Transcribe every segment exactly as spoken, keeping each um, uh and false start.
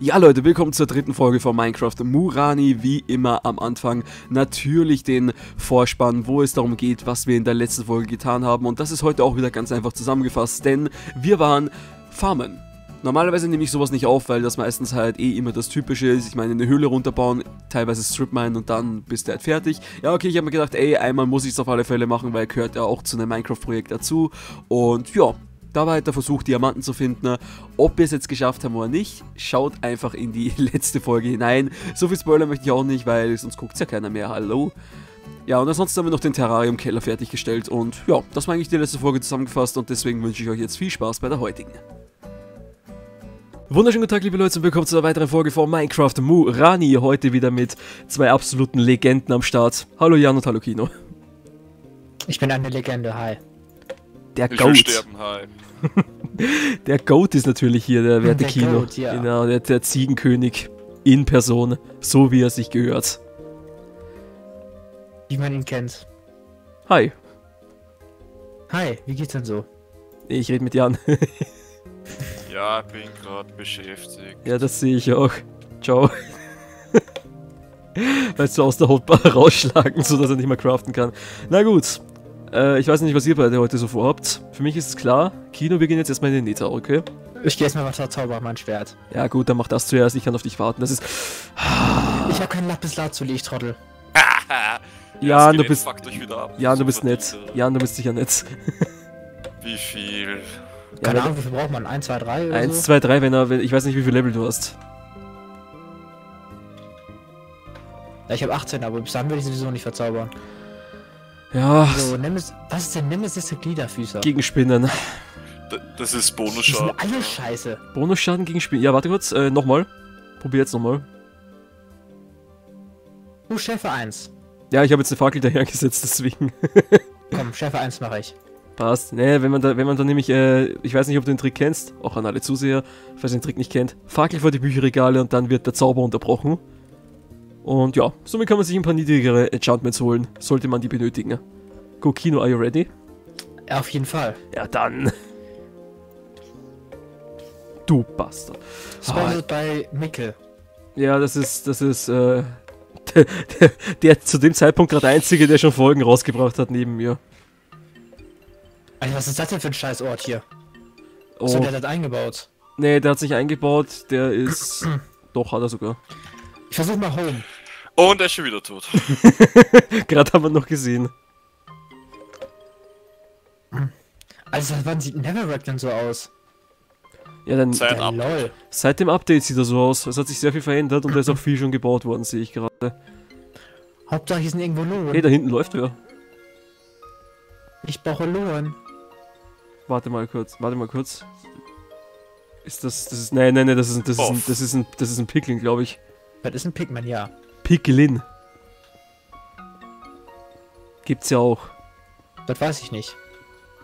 Ja Leute, willkommen zur dritten Folge von Minecraft Murani, wie immer am Anfang natürlich den Vorspann, wo es darum geht, was wir in der letzten Folge getan haben, und das ist heute auch wieder ganz einfach zusammengefasst, denn wir waren farmen. Normalerweise nehme ich sowas nicht auf, weil das meistens halt eh immer das Typische ist. Ich meine, eine Höhle runterbauen, teilweise Stripmine und dann bist du halt fertig. Ja, okay, ich habe mir gedacht, ey, einmal muss ich es auf alle Fälle machen, weil gehört ja auch zu einem Minecraft-Projekt dazu. Und ja, da war halt der Versuch, Diamanten zu finden. Ob wir es jetzt geschafft haben oder nicht, schaut einfach in die letzte Folge hinein. So viel Spoiler möchte ich auch nicht, weil sonst guckt es ja keiner mehr. Hallo? Ja, und ansonsten haben wir noch den Terrarium-Keller fertiggestellt. Und ja, das war eigentlich die letzte Folge zusammengefasst und deswegen wünsche ich euch jetzt viel Spaß bei der heutigen. Wunderschönen guten Tag, liebe Leute, und willkommen zu einer weiteren Folge von Minecraft Murani. Heute wieder mit zwei absoluten Legenden am Start. Hallo Jan und hallo Kino. Ich bin eine Legende, hi. Der Goat. Ich will sterben, hi. Der Goat ist natürlich hier, der werte der Kino. Goat, ja. Genau, der, der Ziegenkönig in Person, so wie er sich gehört. Wie man ihn kennt. Hi. Hi, wie geht's denn so? Ich rede mit Jan. Ja, bin gerade beschäftigt. Ja, das sehe ich auch. Ciao. Weißt du, aus der Hotbar rausschlagen, sodass er nicht mehr craften kann. Na gut. Äh, ich weiß nicht, was ihr beide heute so vorhabt. Für mich ist es klar, Kino, wir gehen jetzt erstmal in den Nether, okay? Ich gehe erstmal was zaubern, mein Schwert. Ja gut, dann mach das zuerst, ich kann auf dich warten. Das ist... Ich habe keinen Lapis-Lazuli, ich Trottel. Jan, du bist... Jan, du bist nett. Jan, du bist sicher nett. Wie viel... Ja, keine Ahnung, wie viel braucht man? eins, zwei, drei oder eins, so? zwei, drei, wenn er... Wenn, ich weiß nicht, wie viel Level du hast. Ja, ich habe achtzehn, aber bis dann würde ich sowieso nicht verzaubern. Ja... So, Nemes, was ist denn Nemesis der Gliederfüßer? Gegen Spinnen. D das ist Bonusschaden. Das sind alle Scheiße. Bonusschaden gegen Spinnen. Ja, warte kurz, äh, nochmal. Probier jetzt nochmal. Du, uh, Schärfe eins. Ja, ich habe jetzt eine Fackel dahergesetzt, deswegen. Komm, Schärfe eins mache ich. Passt. Ne, wenn man da, wenn man da nämlich, äh, ich weiß nicht, ob du den Trick kennst, auch an alle Zuseher, falls ihr den Trick nicht kennt, Fackel vor die Bücherregale und dann wird der Zauber unterbrochen. Und ja, somit kann man sich ein paar niedrigere Enchantments holen, sollte man die benötigen. Go Kino, are you ready? Ja, auf jeden Fall. Ja, dann. Du Bastard. Sponsored ah. bei Mikkel. Ja, das ist, das ist, äh, der, der, der zu dem Zeitpunkt gerade einzige, der schon Folgen rausgebracht hat neben mir. Alter, was ist das denn für ein Scheißort hier? Oh. So, der hat das eingebaut. Nee, der hat sich eingebaut, der ist... Doch, hat er sogar. Ich versuch mal home. Und er ist schon wieder tot. Gerade haben wir noch gesehen. Also, wann sieht Neverwreck denn so aus? Ja, dann... Seit, dann lol. Seit dem Update sieht er so aus. Es hat sich sehr viel verändert und da ist auch viel schon gebaut worden, sehe ich gerade. Hauptsache, hier sind irgendwo Loren. Hey, da hinten läuft wer. Ich brauche Loren. Warte mal kurz, warte mal kurz. Ist das, das ist, nein, nein, nein, das ist, das ist, ein, das ist ein, das ist ein Piglin, glaube ich. Das ist ein Pigman, ja. Piglin. Gibt's ja auch. Das weiß ich nicht.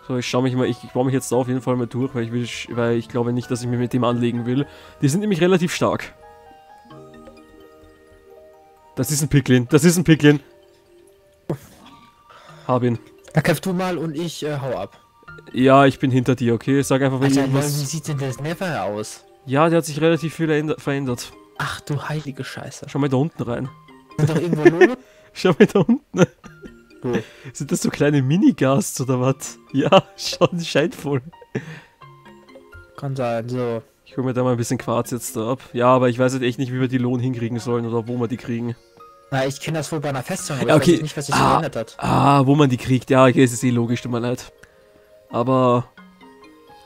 So, ich schaue mich mal, ich, ich baue mich jetzt da auf jeden Fall mal durch, weil ich will, weil ich glaube nicht, dass ich mir mit dem anlegen will. Die sind nämlich relativ stark. Das ist ein Piglin, das ist ein Piglin. Hab ihn. Da kämpfst du mal und ich äh, hau ab. Ja, ich bin hinter dir, okay? Sag einfach, wenn Alter, du was... Wie sieht denn das Never aus? Ja, der hat sich relativ viel verändert. Ach du heilige Scheiße. Schau mal da unten rein. Sind doch irgendwo Loren? Schau mal da unten. Cool. Sind das so kleine Minigasts oder was? Ja, schon scheint voll. Kann sein, so. Ich hol mir da mal ein bisschen Quarz jetzt da ab. Ja, aber ich weiß halt echt nicht, wie wir die Lohn hinkriegen sollen oder wo wir die kriegen. Na, ich kenne das wohl bei einer Festung, aber ja, okay. Ich weiß nicht, was sich ah, verändert hat. Ah, wo man die kriegt. Ja, okay, es ist eh logisch, tut mir leid. Aber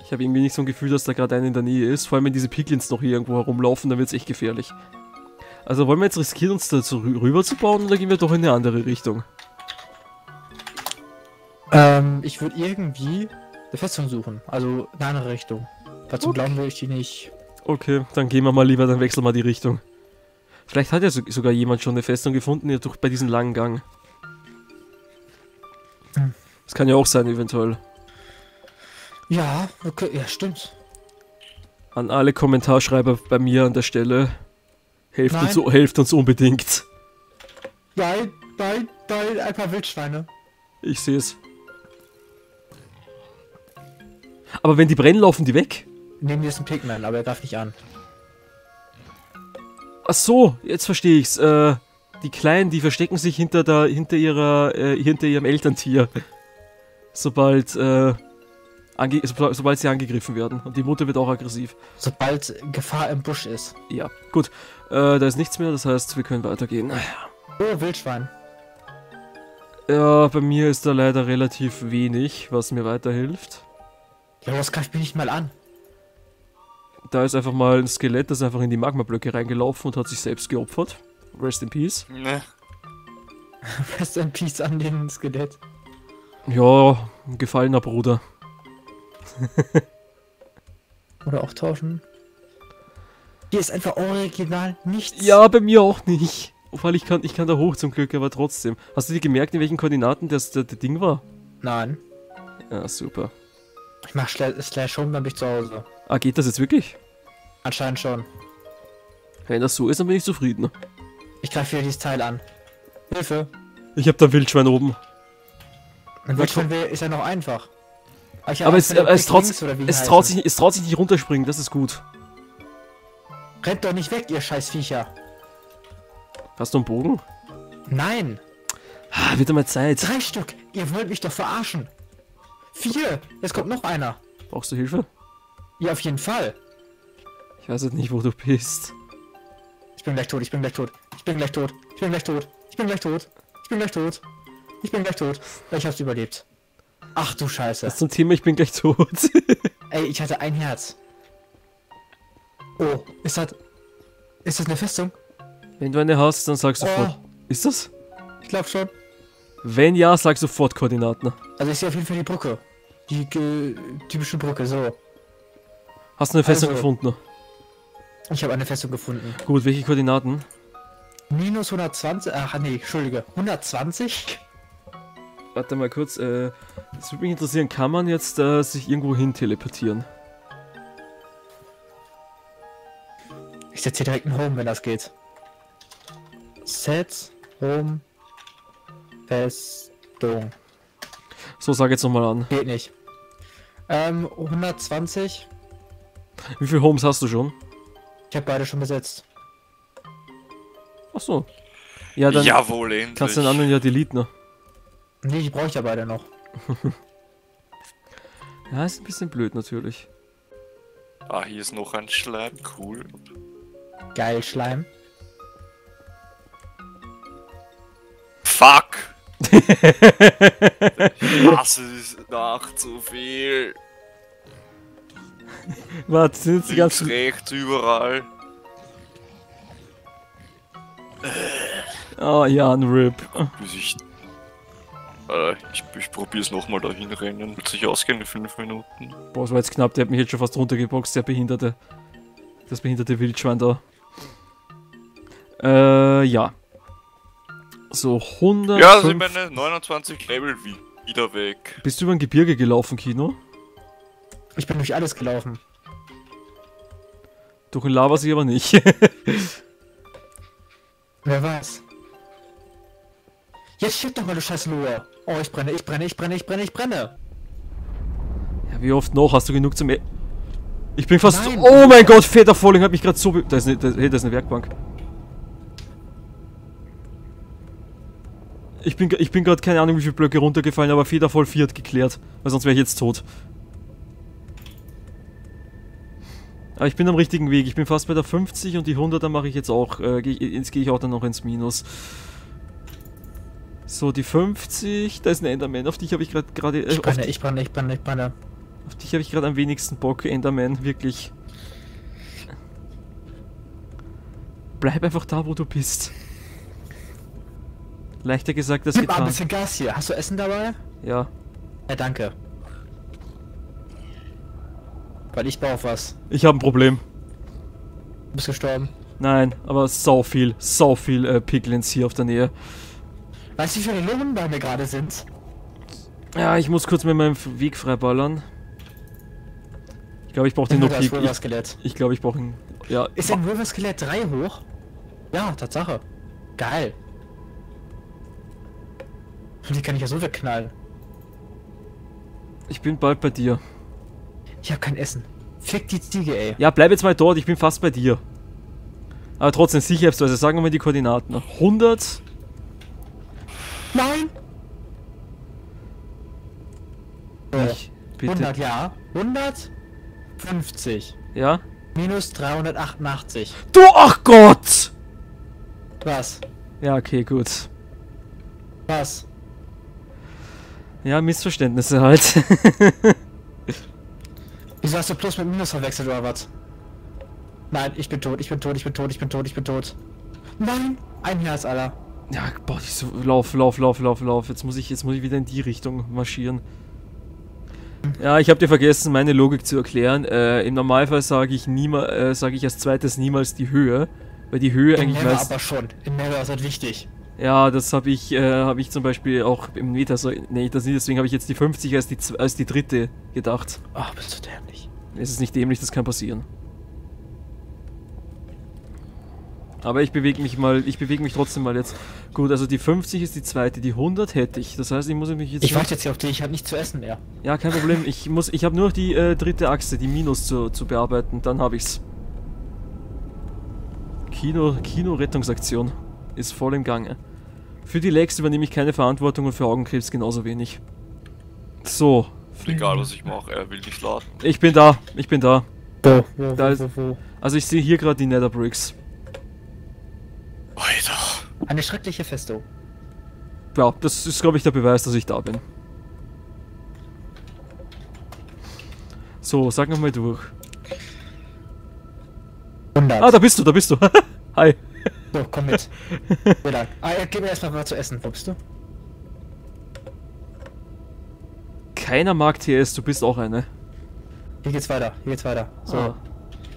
ich habe irgendwie nicht so ein Gefühl, dass da gerade einer in der Nähe ist. Vor allem, wenn diese Piglins noch hier irgendwo herumlaufen, dann wird es echt gefährlich. Also wollen wir jetzt riskieren, uns da rüber zu bauen, oder gehen wir doch in eine andere Richtung? Ähm, ich würde irgendwie eine Festung suchen. Also eine andere Richtung. Dazu okay. Glauben will ich die nicht. Okay, dann gehen wir mal lieber, dann wechseln wir die Richtung. Vielleicht hat ja sogar jemand schon eine Festung gefunden, ja, durch bei diesem langen Gang. Hm. Das kann ja auch sein, eventuell. Ja, okay, ja, stimmt. An alle Kommentarschreiber bei mir an der Stelle. Helft nein. uns helft uns unbedingt. Nein, nein, nein, ein paar Wildschweine. Ich sehe es. Aber wenn die brennen, laufen die weg? Nehmen wir jetzt einen Pigman, aber er darf nicht an. Ach so, jetzt verstehe ich's. Äh, die Kleinen, die verstecken sich hinter der, hinter ihrer, äh, hinter ihrem Elterntier. Sobald, äh, ange so, sobald sie angegriffen werden. Und die Mutter wird auch aggressiv. Sobald Gefahr im Busch ist. Ja, gut. Äh, da ist nichts mehr, das heißt, wir können weitergehen. Oh, Wildschwein. Ja, bei mir ist da leider relativ wenig, was mir weiterhilft. Ja, das greift mich nicht mal an. Da ist einfach mal ein Skelett, das einfach in die Magmablöcke reingelaufen und hat sich selbst geopfert. Rest in Peace. Ne. Rest in Peace an dem Skelett. Ja, ein gefallener Bruder. Oder auch tauschen. Hier ist einfach original nichts. Ja, bei mir auch nicht. Weil ich kann, ich kann da hoch zum Glück, aber trotzdem. Hast du dir gemerkt, in welchen Koordinaten das, das, das Ding war? Nein. Ja, super. Ich mach Slash Home, dann bin ich zu Hause. Ah, geht das jetzt wirklich? Anscheinend schon. Wenn das so ist, dann bin ich zufrieden. Ich greife wieder dieses Teil an. Hilfe! Ich hab da Wildschwein oben. Ein Wildschwein ist ja noch einfach. Aber, ich aber es, äh, es, traut, links, es, traut sich, es traut sich nicht runterspringen, das ist gut. Rennt doch nicht weg, ihr scheiß Viecher. Hast du einen Bogen? Nein! Ah, wird einmal Zeit. Drei Stück! Ihr wollt mich doch verarschen! Vier! Jetzt kommt noch einer! Brauchst du Hilfe? Ja, auf jeden Fall. Ich weiß jetzt nicht, wo du bist. Ich bin gleich tot, ich bin gleich tot. Ich bin gleich tot. Ich bin gleich tot. Ich bin gleich tot. Ich bin gleich tot. Ich bin gleich tot. Ich hab's überlebt. Ach du Scheiße. Das zum Thema, ich bin gleich tot. Ey, ich hatte ein Herz. Oh, ist das... Ist das eine Festung? Wenn du eine hast, dann sag sofort. Oh. Ist das? Ich glaub schon. Wenn ja, sag sofort Koordinaten. Also ich sehe auf jeden Fall die Brücke. Die äh, typische Brücke, so. Hast du eine Festung also, gefunden? Ich habe eine Festung gefunden. Gut, welche Koordinaten? Minus hundertzwanzig, ach nee, Entschuldige, hundertzwanzig? Warte mal kurz, äh, das würde mich interessieren, kann man jetzt äh, sich irgendwo hin teleportieren? Ich setze hier direkt ein Home, wenn das geht. Set, Home, Festung. So, sag jetzt nochmal an. Geht nicht. Ähm, hundertzwanzig... Wie viele Homes hast du schon? Ich habe beide schon besetzt. Ach so. Ja, dann jawohl, endlich. Kannst du den anderen ja deleten. Ne, nee, die brauche ich ja beide noch. Ja, ist ein bisschen blöd natürlich. Ah, hier ist noch ein Schleim, cool. Geil, Schleim. Fuck! Das ist nach zu viel. Warte, sind jetzt die ganzen... rechts, überall. Oh ja, ein Rip. Ich, äh, ich, ich probier's nochmal dahin rennen. Wird sich ausgehen in fünf Minuten. Boah, das war jetzt knapp. Der hat mich jetzt schon fast runtergeboxt, der behinderte... Das behinderte Wildschwein da. Äh, ja. So, hundert... Ja, sind meine neunundzwanzig Level wieder weg. Bist du über ein Gebirge gelaufen, Kino? Ich bin durch alles gelaufen. Durch den Lava sie aber nicht. Wer weiß. Jetzt schieb doch mal, du scheiß Lohr. Oh, ich brenne, ich brenne, ich brenne, ich brenne, ich brenne. Ja, wie oft noch? Hast du genug zum... E ich bin fast... Nein, oh mein Gott, Feather Falling hat mich gerade so... Be da ist eine, da, hey, da ist eine Werkbank. Ich bin, ich bin gerade keine Ahnung, wie viele Blöcke runtergefallen, aber Feather Fall vier hat geklärt. Weil sonst wäre ich jetzt tot. Aber ich bin am richtigen Weg, ich bin fast bei der fünfzig und die hunderter mache ich jetzt auch, äh, geh, jetzt gehe ich auch dann noch ins Minus. So, die fünfzig, da ist ein Enderman, auf dich habe ich gerade... gerade äh, ich brenne, ich brenne, ich brenne, ich brenne. Auf dich habe ich gerade am wenigsten Bock, Enderman, wirklich. Bleib einfach da, wo du bist. Leichter gesagt, das getan. Gib mal ein bisschen Gas hier, hast du Essen dabei? Ja. Ja, danke. Weil ich baue auf was. Ich habe ein Problem. Du bist gestorben. Nein, aber sau viel, sau viel äh, Piglins hier auf der Nähe. Weißt du, wie viele Lumpen bei mir gerade sind? Ja, ich muss kurz mit meinem Weg freiballern. Ich glaube, ich brauche den nur Piglin. Ich glaube, ich brauche ihn. Ja. Ist ein River Skelett drei hoch? Ja, Tatsache. Geil. Die kann ich ja so wegknallen. Ich bin bald bei dir. Ich hab kein Essen. Fick die Ziege, ey. Ja, bleib jetzt mal dort, ich bin fast bei dir. Aber trotzdem sicher, also sagen wir mal die Koordinaten. hundert. Nein! Ich, bitte. hundert, ja. hundertfünfzig. Ja? Minus dreihundertachtundachtzig. Du, ach Gott! Was? Ja, okay, gut. Was? Ja, Missverständnisse halt. Wieso hast du Plus mit Minus verwechselt oder was? Nein, ich bin tot, ich bin tot, ich bin tot, ich bin tot, ich bin tot. Nein! Ein Herz, Alter. Ja, boah, ich so, lauf, lauf, lauf, lauf, lauf. Jetzt muss ich, jetzt muss ich wieder in die Richtung marschieren. Ja, ich habe dir vergessen, meine Logik zu erklären. Äh, im Normalfall sage ich niemals, äh, sage ich als zweites niemals die Höhe, weil die Höhe eigentlich weiß. Aber schon. Im Nether ist halt wichtig. Ja, das habe ich, äh, habe ich zum Beispiel auch im Nether, so, nee, das nicht. Deswegen habe ich jetzt die fünfzig als die als die dritte gedacht. Ach, bist du dämlich? Es ist nicht dämlich, das kann passieren. Aber ich bewege mich mal, ich bewege mich trotzdem mal jetzt. Gut, also die fünfzig ist die zweite, die hundert hätte ich. Das heißt, ich muss mich jetzt... Ich warte jetzt hier auf dich, ich habe nichts zu essen mehr. Ja, kein Problem. Ich muss, ich habe nur noch die äh, dritte Achse, die Minus zu, zu bearbeiten. Dann habe ich's. Kino, Kino-Rettungsaktion ist voll im Gange. Für die Lags übernehme ich keine Verantwortung und für Augenkrebs genauso wenig. So. Egal, was ich mache, er will nicht laden. Ich bin da, ich bin da. Da, ja, da ist, also ich sehe hier gerade die Nether Bricks. Alter. Eine schreckliche Festung. Ja, das ist, glaube ich, der Beweis, dass ich da bin. So, sag nochmal durch. hundert. Ah, da bist du, da bist du. Hi. So, komm mit. Ah, ja, gib mir erstmal was zu essen. Wo bist du? Keiner mag T S, du bist auch eine. Hier geht's weiter, hier geht's weiter. So. Ah.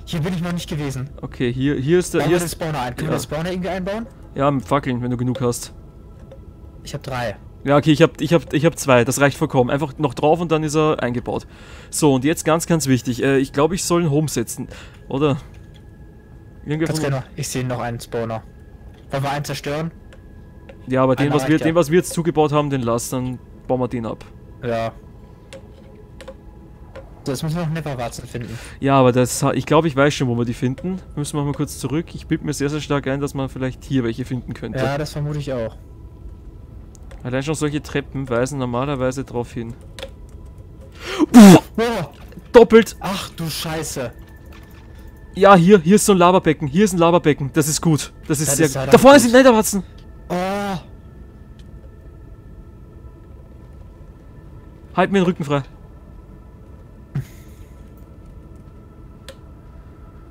Hier bin ich noch nicht gewesen. Okay, hier, hier ist der... Hier ist den Spawner ein. Können ja. wir den Spawner irgendwie einbauen? Ja, mit Fackeln, wenn du genug hast. Ich habe drei. Ja, okay, ich habe ich hab, ich hab zwei. Das reicht vollkommen. Einfach noch drauf und dann ist er eingebaut. So, und jetzt ganz, ganz wichtig. Äh, ich glaube, ich soll ihn Home setzen. Oder? Ganz genau. Ich sehe noch einen Spawner. Wollen wir einen zerstören? Ja, aber den was, wir, ja. den, was wir jetzt zugebaut haben, den lass. Dann bauen wir den ab. Ja. So, jetzt müssen wir noch Netherwarzen finden. Ja, aber das, ich glaube, ich weiß schon, wo wir die finden. Müssen wir mal kurz zurück. Ich bilde mir sehr, sehr stark ein, dass man vielleicht hier welche finden könnte. Ja, das vermute ich auch. Allein schon solche Treppen weisen normalerweise drauf hin. Uff, oh. Doppelt! Ach du Scheiße! Ja, hier, hier ist so ein Laberbecken. Hier ist ein Laberbecken. Das ist gut. Das ist das sehr ist gut. Da vorne sind Netherwarzen! Oh. Halt mir den Rücken frei.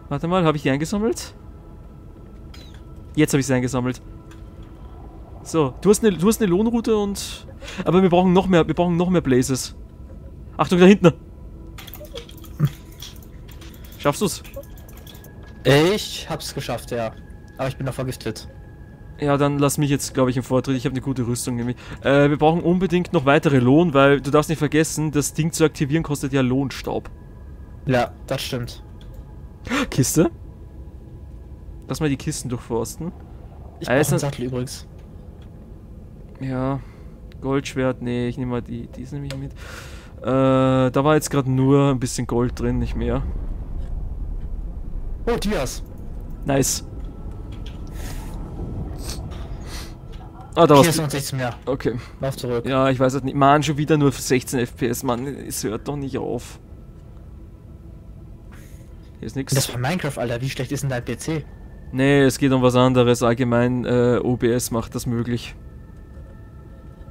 Warte mal, habe ich die eingesammelt? Jetzt habe ich sie eingesammelt. So, du hast eine, du hast eine Lohnroute und... Aber wir brauchen noch mehr, wir brauchen noch mehr Blazes. Achtung, da hinten! Schaffst du's? Ich hab's geschafft, ja. Aber ich bin noch vergiftet. Ja, dann lass mich jetzt, glaube ich, im Vortritt. Ich habe eine gute Rüstung nämlich. Äh, wir brauchen unbedingt noch weitere Lohn, weil du darfst nicht vergessen, das Ding zu aktivieren kostet ja Lohnstaub. Ja, das stimmt. Kiste? Lass mal die Kisten durchforsten. Ich brauch einen Sattel übrigens. Ja. Goldschwert, nee, ich nehme mal die. Die nehme ich mit. Äh, da war jetzt gerade nur ein bisschen Gold drin, nicht mehr. Oh, Dias. Nice. Ah, da war's. vierundsechzig mehr. Okay. Lauf zurück. Ja, ich weiß halt nicht. Man, schon wieder nur sechzehn F P S, Mann. Es hört doch nicht auf. Hier ist nix. Das war Minecraft, Alter. Wie schlecht ist denn dein P C? Nee, es geht um was anderes. Allgemein, äh, O B S macht das möglich.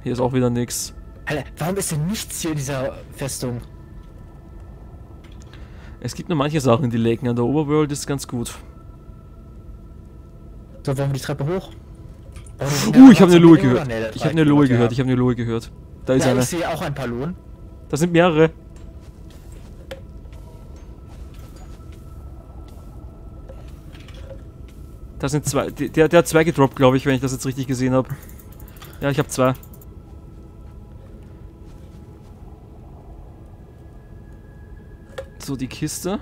Hier ist auch wieder nix. Alter, warum ist denn nichts hier in dieser Festung? Es gibt nur manche Sachen, die laggen. An der Overworld ist ganz gut. So, wollen wir die Treppe hoch? Uh, ich habe eine Lohe gehört. Ich habe eine Lohe gehört. Ich habe eine Lohe gehört. Da ist eine. Ich sehe auch ein paar Lohn. Da sind mehrere. Da sind zwei. Der, der hat zwei gedroppt, glaube ich, wenn ich das jetzt richtig gesehen habe. Ja, ich habe zwei. So, die Kiste.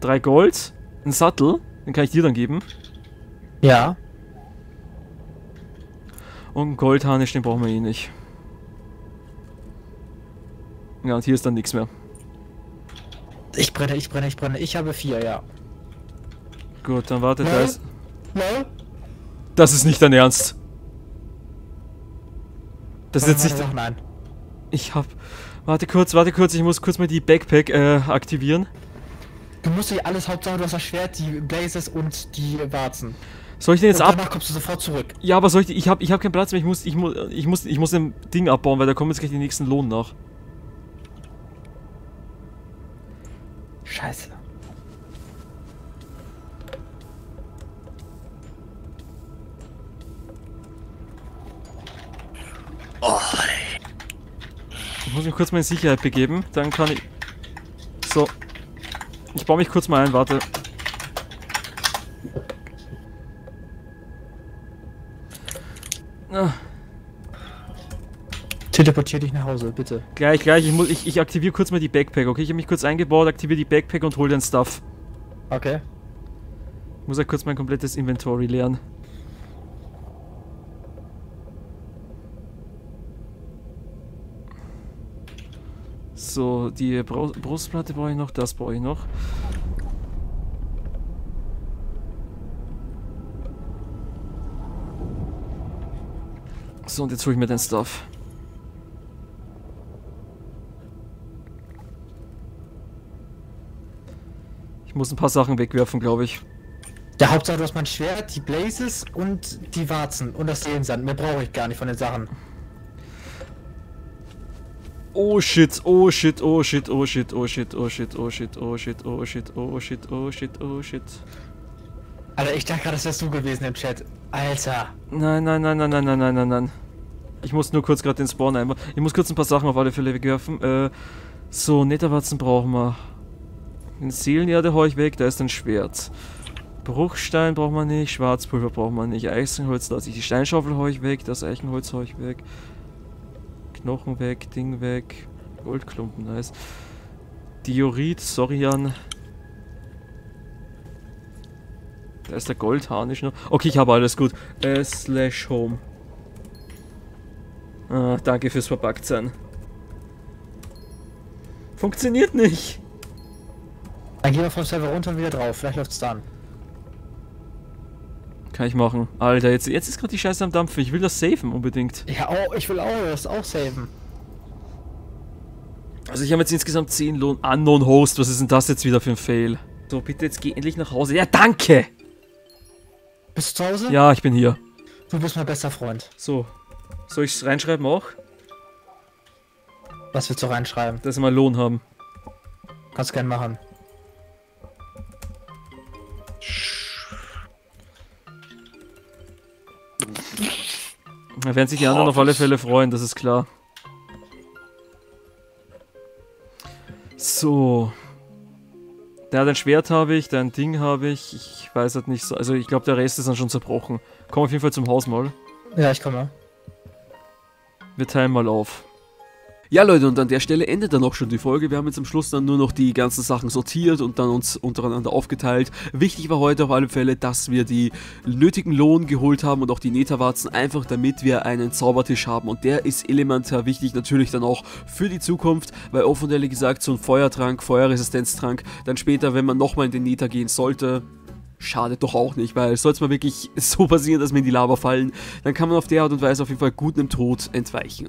Drei Gold. Ein Sattel. Den kann ich dir dann geben. Ja. Und einen Goldharnisch, den brauchen wir eh nicht. Ja, und hier ist dann nichts mehr. Ich brenne, ich brenne, ich brenne. Ich habe vier, ja. Gut, dann wartet da ist. Das ist nicht dein Ernst. Das ist jetzt nicht. Nein. Ich hab. Warte kurz, warte kurz, ich muss kurz mal die Backpack äh, aktivieren. Du musst dich alles hauptsache, du hast das Schwert, die Blazes und die Warzen. Soll ich den jetzt ab? Danach kommst du sofort zurück. Ja, aber soll ich. Ich hab, ich hab keinen Platz mehr, ich muss, ich muss, ich muss, ich muss den Ding abbauen, weil da kommen jetzt gleich die nächsten Lohn nach. Scheiße. Oh. Ich muss mich kurz mal in Sicherheit begeben, dann kann ich... So. Ich baue mich kurz mal ein, warte. Ah. Teleportier dich nach Hause, bitte. Gleich, gleich, ich, muss, ich, ich aktiviere kurz mal die Backpack, okay? Ich habe mich kurz eingebaut, aktiviere die Backpack und hole den Stuff. Okay. Ich muss ja kurz mein komplettes Inventory leeren. So, die Brustplatte brauche ich noch, das brauche ich noch. So, und jetzt hole ich mir den Stuff. Ich muss ein paar Sachen wegwerfen, glaube ich. Der Hauptsache, du hast mein Schwert, die Blazes und die Warzen und das Seelensand. Mehr brauche ich gar nicht von den Sachen. Oh shit, oh shit, oh shit, oh shit, oh shit, oh shit, oh shit, oh shit, oh shit, oh shit, oh shit, oh shit. Alter, ich dachte gerade, das wärst du gewesen im Chat. Alter. Nein, nein, nein, nein, nein, nein, nein, nein, nein. Ich muss nur kurz gerade den Spawn einmal. Ich muss kurz ein paar Sachen auf alle Fälle wegwerfen. Äh, so, Netherwarzen brauchen wir. Den Seelenerde hau ich weg, da ist ein Schwert. Bruchstein braucht man nicht, Schwarzpulver braucht man nicht, Eichenholz lasse ich, die Steinschaufel hau ich weg, das Eichenholz hau ich weg. Knochen weg, Ding weg, Goldklumpen, nice. Diorit, Sorian. Da ist der Goldharnisch noch. Okay, ich habe alles gut. Äh, slash home. Ah, danke fürs Verpacktsein. Funktioniert nicht! Dann gehen wir vom Server runter und wieder drauf, vielleicht läuft's dann. Kann ich machen. Alter, jetzt, jetzt ist gerade die Scheiße am Dampfen. Ich will das saven unbedingt. Ja, oh, ich will auch das auch saven. Also ich habe jetzt insgesamt zehn Lohn. Unknown Host, was ist denn das jetzt wieder für ein Fail? So, bitte jetzt geh endlich nach Hause. Ja, danke! Bist du zu Hause? Ja, ich bin hier. Du bist mein bester Freund. So. Soll ich es reinschreiben auch? Was willst du reinschreiben? Dass wir mal Lohn haben. Kannst gern machen. Da werden sich die anderen auf alle Fälle freuen, das ist klar. So. Ja, dein Schwert habe ich, dein Ding habe ich. Ich weiß halt nicht so. Also ich glaube, der Rest ist dann schon zerbrochen. Komm auf jeden Fall zum Haus mal. Ja, ich komme. Wir teilen mal auf. Ja Leute, und an der Stelle endet dann auch schon die Folge. Wir haben jetzt am Schluss dann nur noch die ganzen Sachen sortiert und dann uns untereinander aufgeteilt. Wichtig war heute auf alle Fälle, dass wir die nötigen Lohn geholt haben und auch die Netherwarzen, einfach damit wir einen Zaubertisch haben. Und der ist elementar wichtig, natürlich dann auch für die Zukunft, weil offen und ehrlich gesagt so ein Feuertrank, Feuerresistenztrank, dann später, wenn man nochmal in den Nether gehen sollte... Schadet doch auch nicht, weil soll es mal wirklich so passieren, dass wir in die Lava fallen, dann kann man auf der Art und Weise auf jeden Fall gut einem Tod entweichen.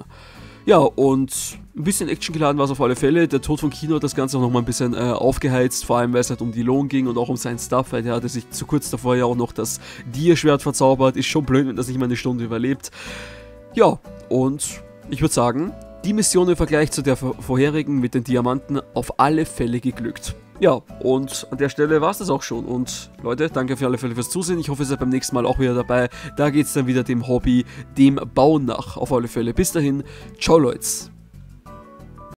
Ja, und ein bisschen Action geladen war es auf alle Fälle. Der Tod von Kino hat das Ganze auch nochmal ein bisschen äh, aufgeheizt, vor allem weil es halt um die Lohn ging und auch um seinen Stuff, weil der hatte sich zu kurz davor ja auch noch das Dierschwert verzaubert. Ist schon blöd, wenn das nicht mal eine Stunde überlebt. Ja, und ich würde sagen, die Mission im Vergleich zu der vorherigen mit den Diamanten auf alle Fälle geglückt. Ja, und an der Stelle war es das auch schon. Und Leute, danke für alle Fälle fürs Zusehen. Ich hoffe, ihr seid beim nächsten Mal auch wieder dabei. Da geht es dann wieder dem Hobby, dem Bauen nach. Auf alle Fälle. Bis dahin. Ciao, Leute.